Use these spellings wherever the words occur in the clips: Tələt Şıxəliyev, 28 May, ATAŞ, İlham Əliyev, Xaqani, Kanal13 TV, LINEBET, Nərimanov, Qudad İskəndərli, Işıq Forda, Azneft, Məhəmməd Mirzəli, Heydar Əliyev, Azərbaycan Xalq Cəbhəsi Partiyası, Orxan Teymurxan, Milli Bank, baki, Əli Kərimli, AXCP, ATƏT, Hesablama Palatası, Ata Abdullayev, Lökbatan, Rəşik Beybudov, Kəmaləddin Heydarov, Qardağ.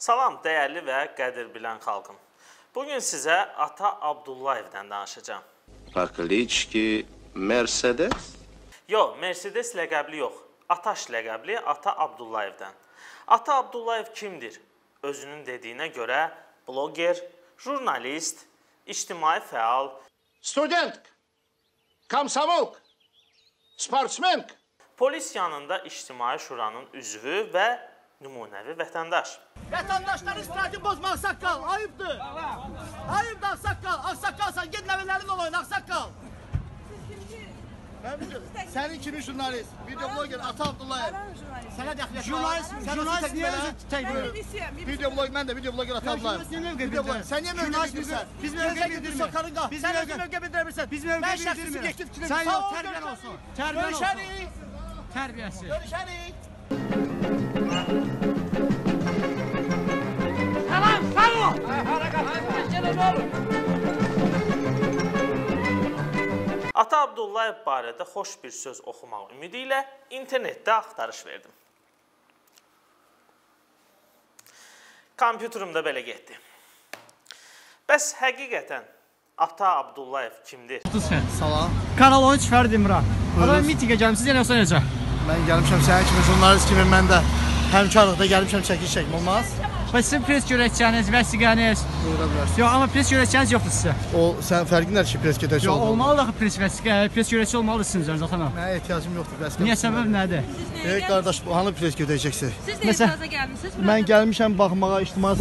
Salam, dəyərli və qədir bilən xalqım. Bugün sizə Ata Abdullayevdən danışacağım. Pakliçki Mercedes? Yox, Mercedes ləqəbli yox. ATAŞ ləqəbli Ata Abdullayevdən. Ata Abdullayev kimdir? Özünün dediyinə görə bloger, jurnalist, ictimai fəal, student, komsomol, sportsmen, polis yanında ictimai şuranın üzvü və nümunəvi vətəndaş. Vətəndaşların strajını bozma, saqqal, ayıbdır. Ayıbdır, saqqal, saqqalsan, gedin əvəllərin olayın, saqqal. Sənin kimi jurnalist, videobloger Ata Abdullayev. Sənə dəxiliyyət var. Jurnalist, jurnalist niyə özü təkbir? Videoblog, mən də videobloger Ata Abdullayev. Sən niyə mövqə bildirmirsən? Biz mövqə bildirmirsən. Sən özü mövqə bildirmirsən. Mən şəxsi gektif fikrim. Sən yox, tərbiyən olsun. Görüşərik. Tərbiyəsi. Görüşərik. Salam, salam! Ata Abdullayev barədə xoş bir söz oxumaq ümidi ilə internetdə axtarış verdim. Kompüterimdə belə getdi. Bəs həqiqətən Ata Abdullayev kimdir? Salam. Kanal 13 Fərdim Murad. Adam mitingə gəlmişsiniz, yəni olsa necə? Mən gəlmişəm sənə kimi, jurnalist kimi mən də həmkarlıqda gəlmişəm çəkiliş çəkim, olmaz? Və sizin pres görəkçəniz, vəsiqəniz? Buyura bilərsiniz. Yox, amma pres görəkçəniz yoxdur sizə. O, sən fərqin nədir ki, pres görəkçi olmalıdır? Yox, olmalıdır ki, pres vəsiqə, pres görəkçi olmalıdır sizin üzərində, xanım. Mənə ehtiyacım yoxdur, vəsiqə. Niyə, səbəb nədir? Deyək, qardaş, hanı pres görəkçəksiniz? Siz də icraza gəlmişsiniz? Mən gəlmişəm baxmağa, ictimai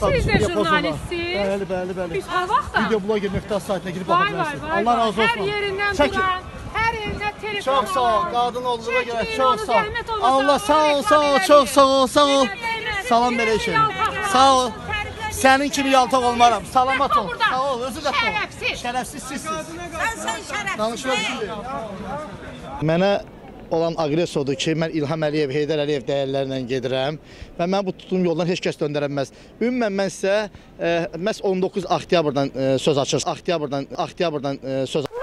sabiqə. Çox sağ ol, qadın olduğuna görə çox sağ ol. Allah sağ ol, sağ ol, çox sağ ol, sağ ol. Salam verək şeyim. Sağ ol. Sənin kimi yaltaq olmaram. Salamat ol. Sağ ol, özü də ol. Şərəfsiz sizsiniz. Sən şərəfsiz. Mənə olan aqressiyadır ki, mən İlham Əliyev, Heydar Əliyev dəyərlərlə gedirəm və mən bu tutduğum yoldan heç kəs döndərəməz. Ümumən mən sizə məhz 19 oktyabrdan söz açır. Oktyabrdan söz açır.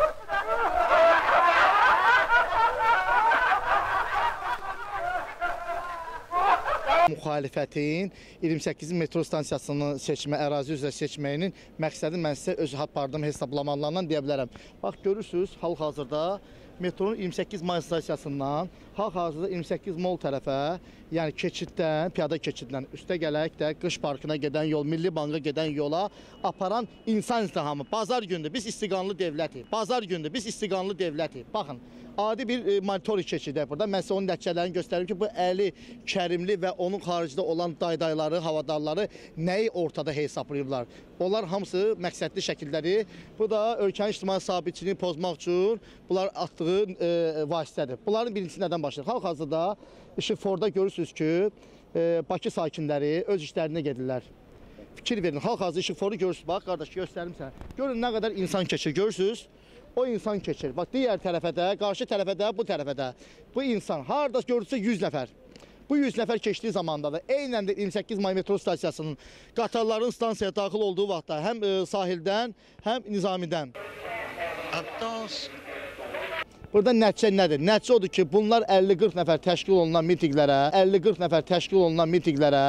Müxalifətin 28 metro stansiyasının seçmə, ərazi üzrə seçməyinin məqsədi mən sizə öz haqqımda hesablamalarından deyə bilərəm. Bax, görürsünüz, hal-hazırda metronun 28 may stansiyasından, hal-hazırda 28 mol tərəfə, yəni keçiddən, piyada keçiddən üstə gələk də qış parkına gedən yol, Milli Banka gedən yola aparan insan izdihamı. Bazar gündür, biz istiqanlı devlətik. Bazar gündür, biz istiqanlı devlətik. Baxın. Adi bir monitoring keçirdik burada. Mən sizə onun nəticələrini göstərim ki, bu Əli Kərimli və onun xaricdə olan daydayları, havadarları nəyi ortada hesablayıblar. Onlar hamısı məqsədli şəkilləri. Bu da ölkənin ictimai sabitçiliyini pozmaq üçün bunlar atdığı vasitədir. Bunların birincisi nədən başlayır? Hal-hazırda Işıq Forda görürsünüz ki, Bakı sakinləri öz işlərinə gedirlər. Fikir verin. Hal-hazırda Işıq Forda görürsünüz. Bax, qardaş, göstərim sənə. Görün nə qədər insan keçir, görürsünüz. O insan keçir. Bax, digər tərəfə də, qarşı tərəfə də, bu tərəfə də. Bu insan harada görürsə 100 nəfər. Bu 100 nəfər keçdiyi zamanda da eynən də 28 may metro stansiyasının qatarların stansiyaya daxil olduğu vaxtda həm sahildən, həm nizamidən. Burada nəticə nədir? Nəticə odur ki, bunlar 50-40 nəfər təşkil olunan mitinglərə, 50-40 nəfər təşkil olunan mitinglərə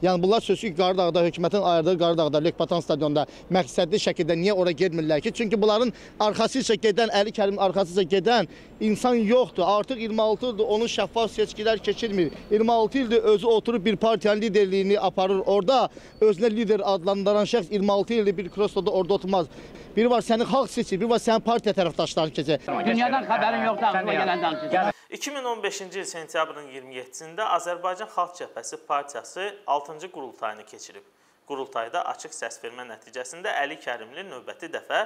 yəni, bunlar sözü ki, Qardağda, hökumətin ayırdığı Qardağda, Lökbatan stadionda məqsədli şəkildə niyə ora gedmirlər ki? Çünki bunların arxasıca gedən, Əli Kərimin arxasıca gedən insan yoxdur. Artıq 26 ildir onun şəffaf seçkilər keçirmir. 26 ildir özü oturub bir partiyanın liderliyini aparır. Orada özünə lider adlandıran şəxs 26 ildir bir krosloda orada oturmaz. Biri var səni xalq seçir, biri var səni partiya tərəfdaşlarını keçir. Dünyadan xəbərin yoxdur, ağzına gələndən keçir. 2015-ci il sentyabrın 27-də Azərbaycan Xalq Cəbhəsi Partiyası 6-cı qurultayını keçirib. Qurultayda açıq səs vermə nəticəsində Əli Kərimli növbəti dəfə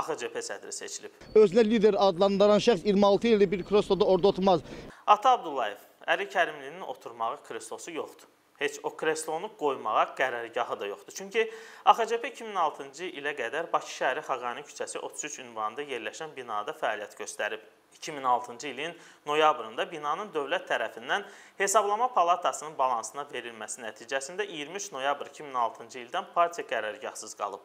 AXCP sədri seçilib. Özünə lider adlandıran şəxs 26 ildir bir krosloda orada oturmaz. Ata Abdullayev, Əli Kərimlinin oturmağı kreslosu yoxdur. Heç o kreslonu qoymağa qərargahı da yoxdur. Çünki AXCP 2006-cı ilə qədər Bakı şəhəri Xaqani küçəsi 33 ünvanında yerləşən binada fəaliyyət göstərib. 2006-cı ilin noyabrında binanın dövlət tərəfindən Hesablama Palatasının balansına verilməsi nəticəsində 23 noyabr 2006-cı ildən partiya qərargahsız qalıb.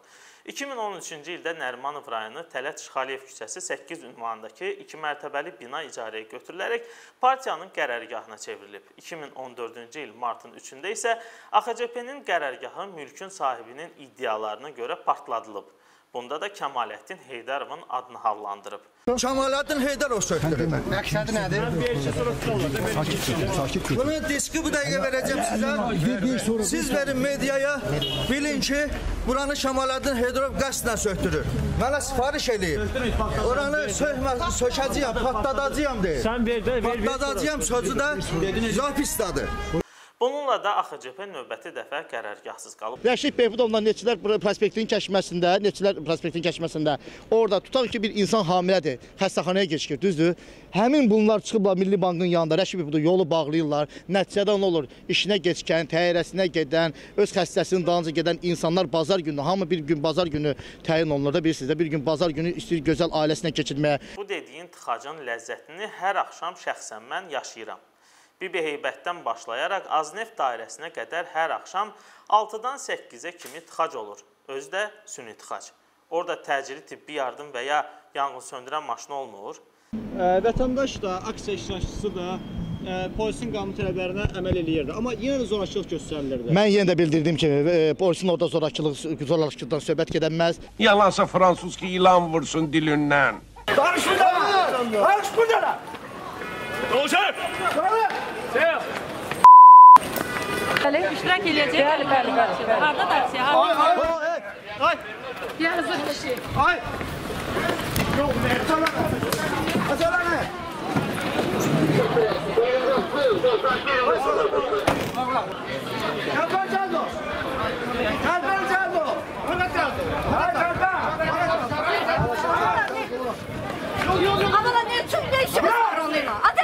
2013-cü ildə Nərimanov rayonu Tələt Şıxəliyev küçəsi 8 ünvanındakı 2 mərtəbəli bina icarəyə götürülərək partiyanın qərargahına çevrilib. 2014-cü il martın 3-də isə AXCP-nin qərargahı mülkün sahibinin iddialarına görə partladılıb. Bunda da Kəmaləddin Heydarovun adını havlandırıb. Kəmaləddin Heydarov söktürüb. Məqsədi nədir? Bunu diski bu dəqiqə verəcəm sizə. Siz verin mediaya, bilin ki, buranı Kəmaləddin Heydarov qəsdən söktürür. Mənə sifariş eləyib. Oranı sökəcəyəm, patladacağım deyir. Patladacağım sözü də zapistadır. Bununla da AXCP növbəti dəfə qərargahsız qalıb. Rəşik Beybudovla neçilər prospektin kəşməsində orada tutaq ki, bir insan hamilədir, xəstəxanaya geçir, düzdür. Həmin bunlar çıxıblar Milli Bankın yanında, Rəşik Beybudov yolu bağlayırlar. Nəticədə nə olur? İşinə geçkən, təyyarəsinə gedən, öz xəstəsinin dalınca gedən insanlar bazar günü, hamı bir gün bazar günü təyin olunur da bilirsiniz də, bir gün bazar günü istəyir gözəl ailəsinə keçirməyə. Bu dediyin tıxacın ləzzətini hər axşam şəxsən mən yaşayıram. Bibi Heybətdən başlayaraq Azneft dairəsinə qədər hər axşam 6-dan 8-ə kimi tıxac olur. Özü də süni tıxac. Orada təcili tibbi yardım və ya yanğın söndürən maşını olmur. Vətəndaş da, aksiya iştirakçısı da polisin qanun tələblərinə əməl eləyirdi. Amma yenə də zorakılıq göstərilirdi. Mən yenə də bildirdim ki, polisin orada zorakılıqdan söhbət gedənməz. Yalansa fransız ki, ilan vursun dilindən. Qarış burada! Qarış burada! Doluşarım! İştirak eləyəcək. Harada da aksiya? Ay! Yazıq bir şey. Ay! Yox, mərtələ! Azələ nə? Kəlbər gəldi o! Kəlbər gəldi o! Hırqa gəldi! Hara kəlbər! Amala ne üçün ne işimiz var onunla? Adə!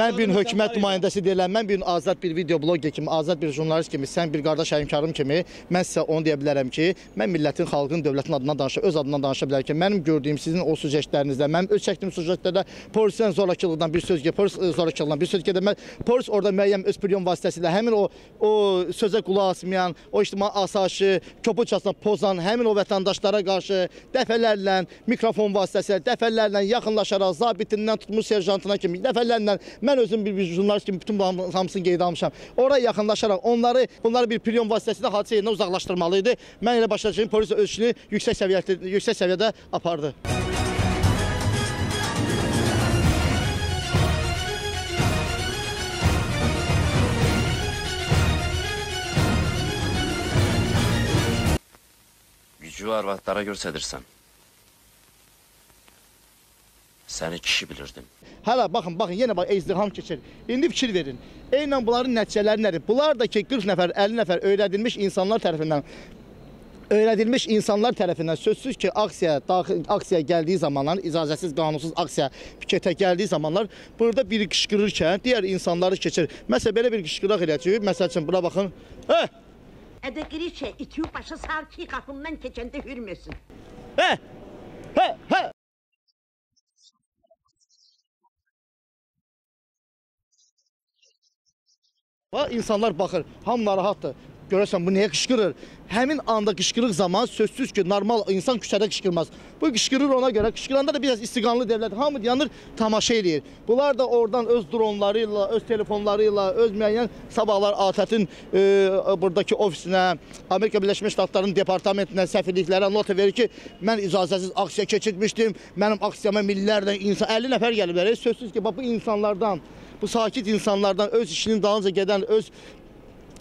Mən bir hökumət nümayəndəsi deyiləm, mən bir azad bir videoblogger kimi, azad bir jurnalist kimi, sən bir qardaş həmkarım kimi, mən sizə onu deyə bilərəm ki, mən millətin, xalqın, dövlətin adından danışa, öz adından danışa bilərəm ki, mənim gördüyüm sizin o sujetlərinizdə, mənim öz çəkdiyim sujetlərdə polisin zorakılıqdan bir söz gedəməz, polis orada müəyyən öz priyon vasitəsilə həmin o sözə qulaq asmayan, o ictimai asaşı, köpüçasına pozan, həmin o vətəndaşlara qarşı dəfələrlə, mikrofon vasitəsilə, dəfələrlə yaxınlaşaraq, zabitindən tutmuş serjantına kimi, dəfələrlə mən özüm bir jurnalist kimi bütün bu hamısını qeydə almışam. Oraya yaxınlaşaraq bunları bir priyon vasitəsində hadisə yerinə uzaqlaşdırmalıydı. Mən elə başlayacağım, polis ölçünü yüksək səviyyədə apardı. Gücü arvadlara göstərirsən. Səni kişi bilirdim. Hələ, baxın, yenə bax, izdiham keçir. İndi fikir verin. Eynən bunların nəticələri nədir? Bunlar da ki, 40 nəfər, 50 nəfər öyrədilmiş insanlar tərəfindən sözsüz ki, aksiyaya gəldiyi zamanlar, icazəsiz, qanunsuz aksiya piketə gəldiyi zamanlar burada biri qışqırırkən digər insanları keçir. Məsələn, belə bir qışqıraq eləyəcəyik. Məsəl üçün, buna baxın. Ədə qiriçə, itiyu başa sar ki, qapımdan keçəndə hürməsin. İnsanlar baxır, hamı narahatdır. Görürsən bu niyə qışqırır? Həmin anda qışqırıq zaman sözsüz ki, normal insan küçədə qışqırmaz. Bu qışqırır ona görə. Qışqıranda da biraz istiqanlı devlet hamı yanır, tamaşa eləyir. Bunlar da oradan öz dronları ilə, öz telefonları ilə, öz müəyyən sabahlar ATƏT-in buradakı ofisinə, Amerika Birləşmiş Ştatlarının departamentinə, səfirliklərə nota verir ki, mən icazəsiz aksiya keçirmişdim, mənim aksiyama minlərlə insan, 50 nəfər gəliblər. Sözsüz ki, bax, bu insanlardan, bu sakit insanlardan, öz işinin dalınca gedən, öz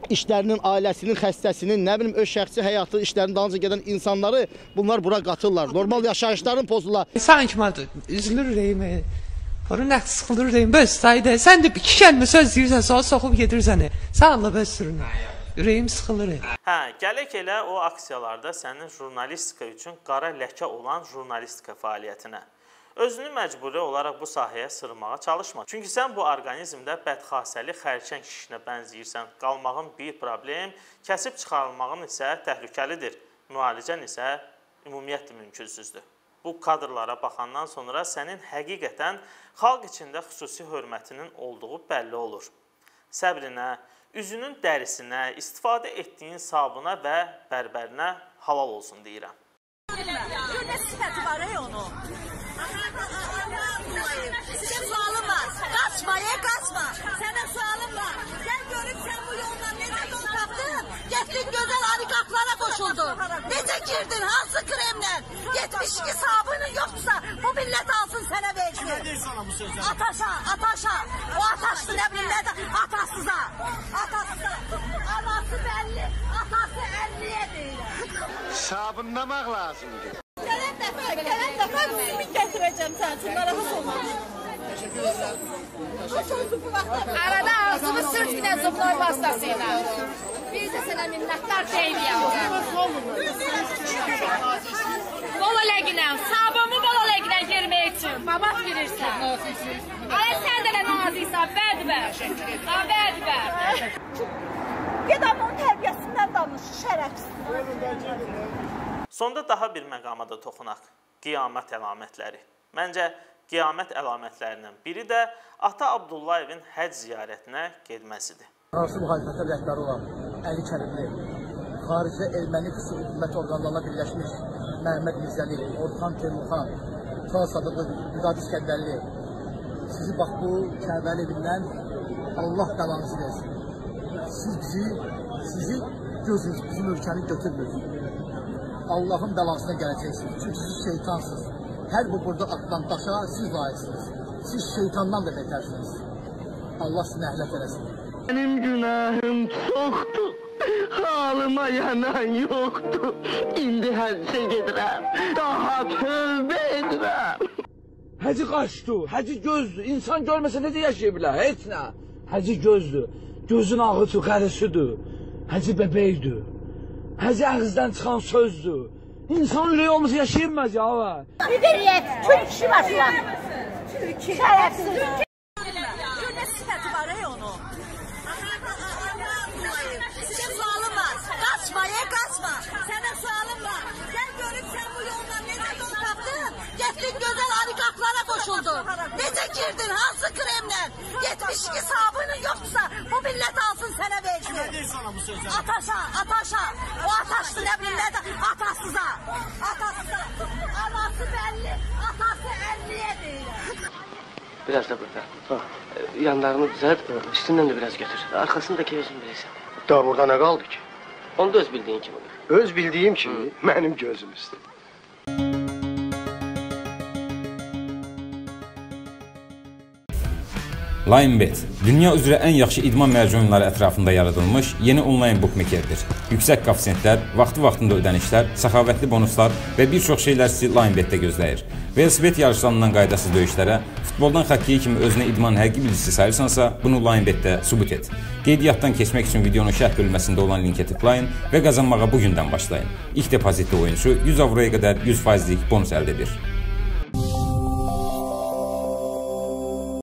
işlərinin, ailəsinin, xəstəsinin, nə bilim, öz şəxsi həyatı, işlərinin dalınca gedən insanları bunlar bura qatırlar. Normal yaşayışlarını pozurlar. Sanki madde üzülür reyimi, onu nəqs sıxılır reyimi, böz sayda. Sən də iki kəlmə söz deyirsən, sonra soxub gedirsəni. Sağla böz sürün. Ürəyim sıxılır. Hə, gələk elə o aksiyalarda sənin jurnalistika üçün qara ləkə olan jurnalistika fəaliyyətinə. Özünü məcburi olaraq bu sahəyə sırmağa çalışma. Çünki sən bu orqanizmdə bədxasəli xərçəng şişinə bənziyirsən. Qalmağın bir problem, kəsib çıxarılmağın isə təhlükəlidir. Müalicən isə ümumiyyətlə mümkünsüzdür. Bu kadrlara baxandan sonra sənin həqiqətən xalq içində xüsusi hörmətinin olduğu bəlli olur. Səbrinə, üzünün dərisinə, istifadə etdiyin sabuna və bərbərinə halal olsun deyirəm. Gör nə sifəti var ey onun. Sizə sualım var. Qaçma, qaçma. Sənə sualım var. Sən görüb sən bu yolla necə yol tapdın? Getdin gözəl arıqatlara qoşuldun. Necə girdin? Hansı kremlə? 72 sabunun yoxdursa bu millət alsın sənə versin. Kimə deyir sana bu sözləri? ATAŞ'a, ATAŞ'a. O ATAŞ'dır nə bilim nədir? ATAŞ'sıza. ATAŞ'sıza. Anası bəlli, atası 50-yə deyilir. Sabunlamaq lazımdır. Gələn dəfə kimi gətirəcəm sənə, narahat olma. Təşəkkür edirəm. Arada ağzımı sürt ki, zıplar vasitəsilə. Biz də sənə minnətdar deyilməyəm. Bola ləqinəm, sabımı bola ləqinə girmək üçün. Babat verirsən. Ay, sən də naziksən, bədbər. Bədbər. Get onun tərbiyəsindən danış, şərəfsiz. Sonda daha bir məqama da toxunaq. Qiyamət əlamətləri. Məncə, qiyamət əlamətlərindən biri də Ata Abdullayevin həc ziyarətinə gedməsidir. Hansı müxalifətə rəhbəri olan Əli Kərimli, xaricdə erməni qüsur hükümət orqanlarına birləşmiş Məhəmməd Mirzəli, Orxan Teymurxan, Fransada Qudad İskəndərli, sizi bax bu Kəbəli evindən Allah qalanızı versin. Sizi gözünüz bizim ölkəni götürmür. Allah'ın belasına gələcəksiniz. Çünki siz şeytansınız. Hər bu burada atılan daşa siz layiqsiniz. Siz şeytandan da betərsiniz. Allah sizi əhlət eləsin. Mənim günahım çoxdur. Halıma yanan yoxdur. İndi həcə gedirəm. Daha tövbə edirəm. Həci qaçdır, həci gözdür. İnsan görməsə necə yaşaya bilər? Heç nə. Həci gözdür. Gözün ağıtı, qərisidir. Həci bəbəkdir. Həzi ağızdan çıxan sözdür. İnsan ürəyi olmasa yaşayırmaz ya. Müdəriyyət, Türk kişi var filan. Türk, şərəfsiz. Gör nə sifəti var ey onu. Sizə sualım var. Qaçma, qaçma. Sənə sualım var. Sən görüb sən bu yolla necə yol tapdın? Getdin gözəl arıqatlara qoşuldun. Necə girdin? Hansı kremlə? 72 sabunun yoxdursa bu millət alsın sənə versin. Kimə deyir sana bu sözləri? ATAŞ'a, ATAŞ'a. O ATAŞ'dır nə bilim nədir? ATAŞ'sıza. ATAŞ'sıza. Anası bəlli, atası 50-yə deyilir. Biraz da burada. Yanlarını düzəlt, üstündən də biraz götür. Arxasını da kevisin bilirsən. Daha burada nə qaldı ki? Onu da öz bildiyin kimi. Öz bildiyim kimi mənim gözüm üstü. LINEBET dünya üzrə ən yaxşı idman mərcunları ətrafında yaradılmış yeni onlayn bookmakerdir. Yüksək koefisientlər, vaxtı-vaxtında ödənişlər, səxavətli bonuslar və bir çox şeylər sizi LINEBET-də gözləyir. Velosiped yarışlarından qaydasız döyüşlərə, futboldan xokkey kimi özünə idman həqiqi bilicisi sayırsansa, bunu LINEBET-də sübut et. Qeydiyyatdan keçmək üçün videonun şərh bölməsində olan linkə tıklayın və qazanmağa bugündən başlayın. İlk depozitli oyunçu 100 avroya qədər 100%-lik bonus əldə edir.